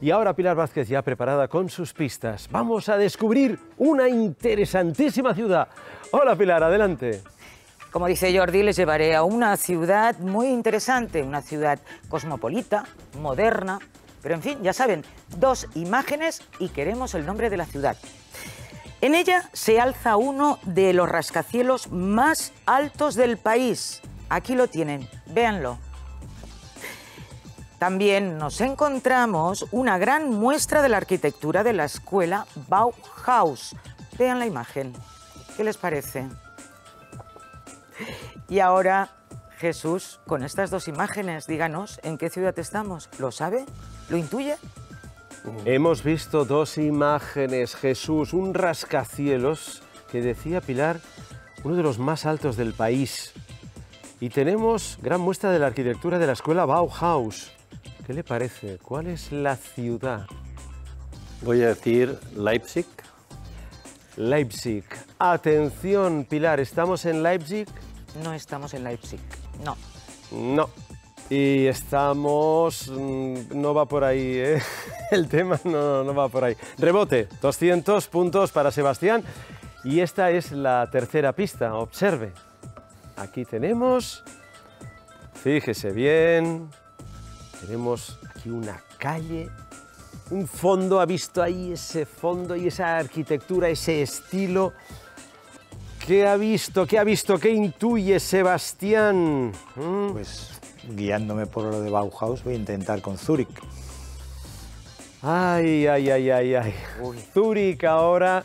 Y ahora Pilar Vázquez, ya preparada con sus pistas, vamos a descubrir una interesantísima ciudad. Hola Pilar, adelante. Como dice Jordi, les llevaré a una ciudad muy interesante, una ciudad cosmopolita, moderna, pero en fin, ya saben, dos imágenes y queremos el nombre de la ciudad. En ella se alza uno de los rascacielos más altos del país. Aquí lo tienen, véanlo. También nos encontramos una gran muestra de la arquitectura de la escuela Bauhaus. Vean la imagen, ¿qué les parece? Y ahora, Jesús, con estas dos imágenes, díganos en qué ciudad estamos. ¿Lo sabe? ¿Lo intuye? Hemos visto dos imágenes, Jesús, un rascacielos que decía Pilar, uno de los más altos del país. Y tenemos gran muestra de la arquitectura de la escuela Bauhaus. ¿Qué le parece? ¿Cuál es la ciudad? Voy a decir Leipzig. Leipzig. Atención, Pilar, ¿estamos en Leipzig? No estamos en Leipzig, no. No. Y estamos... no va por ahí, ¿eh? El tema no va por ahí. Rebote, 200 puntos para Sebastián. Y esta es la tercera pista, observe. Aquí tenemos... fíjese bien... tenemos aquí una calle... un fondo, ha visto ahí ese fondo y esa arquitectura, ese estilo. ¿Qué ha visto? ¿Qué ha visto? ¿Qué intuye Sebastián? Pues guiándome por lo de Bauhaus voy a intentar con Zurich. Ay, ay, ay, ay, ay. Uy. Zurich ahora.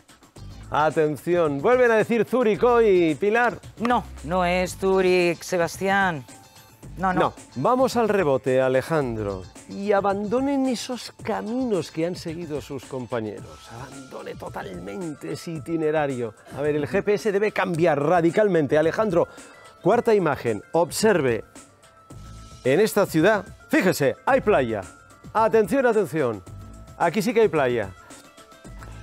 Atención, vuelven a decir Zurich hoy, Pilar. No, no es Zurich, Sebastián. No, no. No, vamos al rebote, Alejandro. Y abandonen esos caminos que han seguido sus compañeros. Abandone totalmente ese itinerario. A ver, el GPS debe cambiar radicalmente. Alejandro, cuarta imagen. Observe. En esta ciudad, fíjese, hay playa. Atención, atención. Aquí sí que hay playa.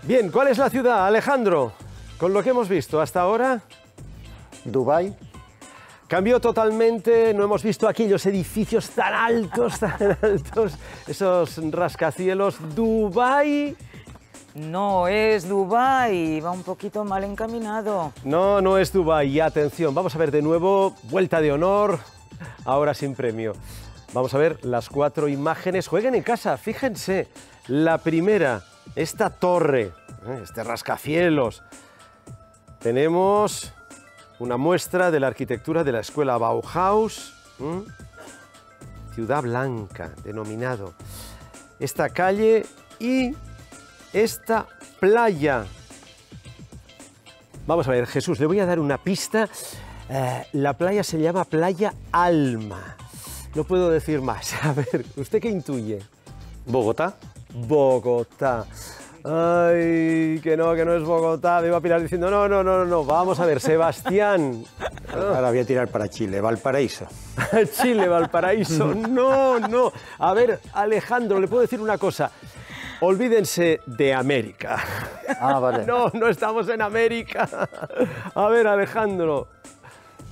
Bien, ¿cuál es la ciudad, Alejandro? Con lo que hemos visto hasta ahora. Dubái. Cambió totalmente, no hemos visto aquellos edificios tan altos, esos rascacielos. Dubái. No es Dubái, va un poquito mal encaminado. No, no es Dubái, atención, vamos a ver de nuevo, vuelta de honor, ahora sin premio. Vamos a ver las cuatro imágenes, jueguen en casa, fíjense. La primera, esta torre, este rascacielos. Tenemos... una muestra de la arquitectura de la escuela Bauhaus, Ciudad Blanca, denominado. Esta calle y esta playa. Vamos a ver, Jesús, le voy a dar una pista. La playa se llama Playa Alma. No puedo decir más. A ver, ¿usted qué intuye? Bogotá. Bogotá. Ay, que no es Bogotá. Me iba a Pilar diciendo, no, no, no, no. Vamos a ver, Sebastián. Ahora voy a tirar para Chile, Valparaíso. Chile, Valparaíso. No, no. A ver, Alejandro, le puedo decir una cosa. Olvídense de América. Ah, vale. No, no estamos en América. A ver, Alejandro.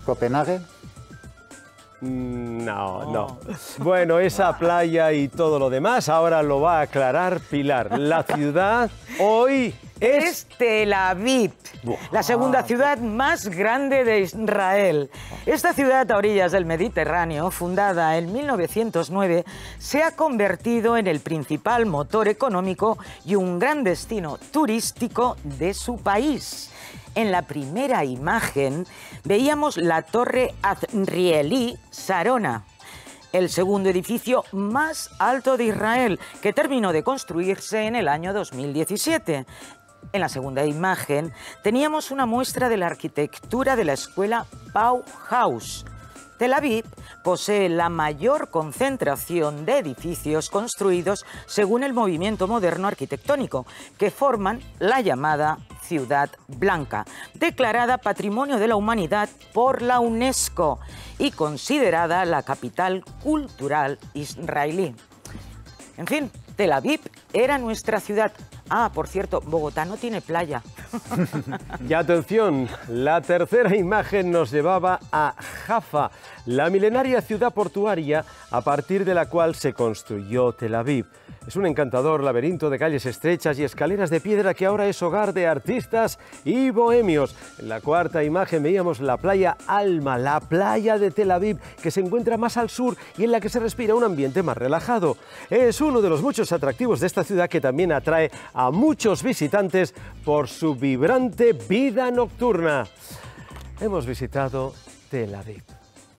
¿Copenhague? No, no. Bueno, esa playa y todo lo demás, ahora lo va a aclarar Pilar. La ciudad hoy es Tel Aviv, la segunda ciudad más grande de Israel. Esta ciudad a orillas del Mediterráneo, fundada en 1909, se ha convertido en el principal motor económico y un gran destino turístico de su país. En la primera imagen veíamos la torre Azrieli, Sarona, el segundo edificio más alto de Israel, que terminó de construirse en el año 2017. En la segunda imagen teníamos una muestra de la arquitectura de la escuela Bauhaus. Tel Aviv posee la mayor concentración de edificios construidos según el movimiento moderno arquitectónico, que forman la llamada Ciudad Blanca, declarada Patrimonio de la Humanidad por la UNESCO y considerada la capital cultural israelí. En fin, Tel Aviv era nuestra ciudad. Ah, por cierto, Bogotá no tiene playa. Y atención, la tercera imagen nos llevaba a Jaffa, la milenaria ciudad portuaria a partir de la cual se construyó Tel Aviv. Es un encantador laberinto de calles estrechas y escaleras de piedra que ahora es hogar de artistas y bohemios. En la cuarta imagen veíamos la playa Alma, la playa de Tel Aviv, que se encuentra más al sur y en la que se respira un ambiente más relajado. Es uno de los muchos atractivos de esta ciudad, que también atrae a muchos visitantes por su vibrante vida nocturna. Hemos visitado Tel Aviv.